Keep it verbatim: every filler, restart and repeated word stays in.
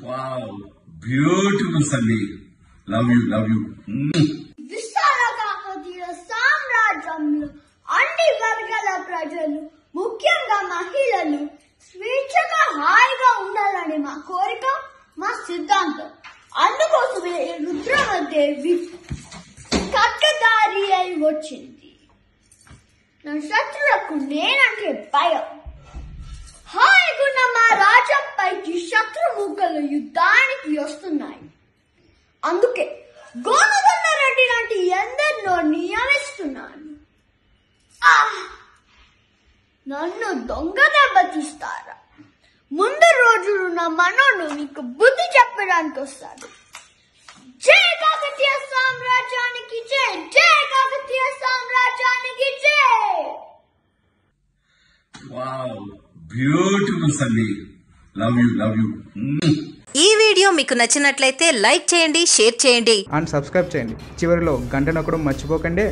Wow, beautiful Sunny. Love you, love you. విశాలగా కొద్దిలో సామ్రాజ్యంలో అన్ని వర్గాల ప్రజలు, ముఖ్యంగా మహిళలు స్వేచ్ఛగా హాయిగా ఉండాలని మా కోరిక, మా సిద్ధాంతం. అందుకోసమే రుద్రమదేవి కట్టదారి అయి వచ్చింది. నా శత్రులకు నేనంటే భయం. హాయిగున్న మా రాజ్యంపైకి శత్రుముఖలు యుద్ధానికి వస్తున్నాయి. అందుకే గోవర్ధన రెడ్డి లాంటి ఎందరినో నియమిస్తున్నాను. నన్ను దొంగ దెబ్బతీస్తారా? ముందు రోజు నా మనోడు నీకు బుద్ధి చెప్పడానికి వస్తాడు. జై కాకతీయ సామ్రాజ్యానికి జై, జై కాకతీయ సామ్రాజ్యానికి జై. Wow, beautiful Sunny. Love you, love you. ఈ వీడియో మీకు నచ్చినట్లయితే లైక్ చేయండి, షేర్ చేయండి అండ్ సబ్స్క్రైబ్ చేయండి. చివరిలో గంట నొక్కడం మర్చిపోకండి.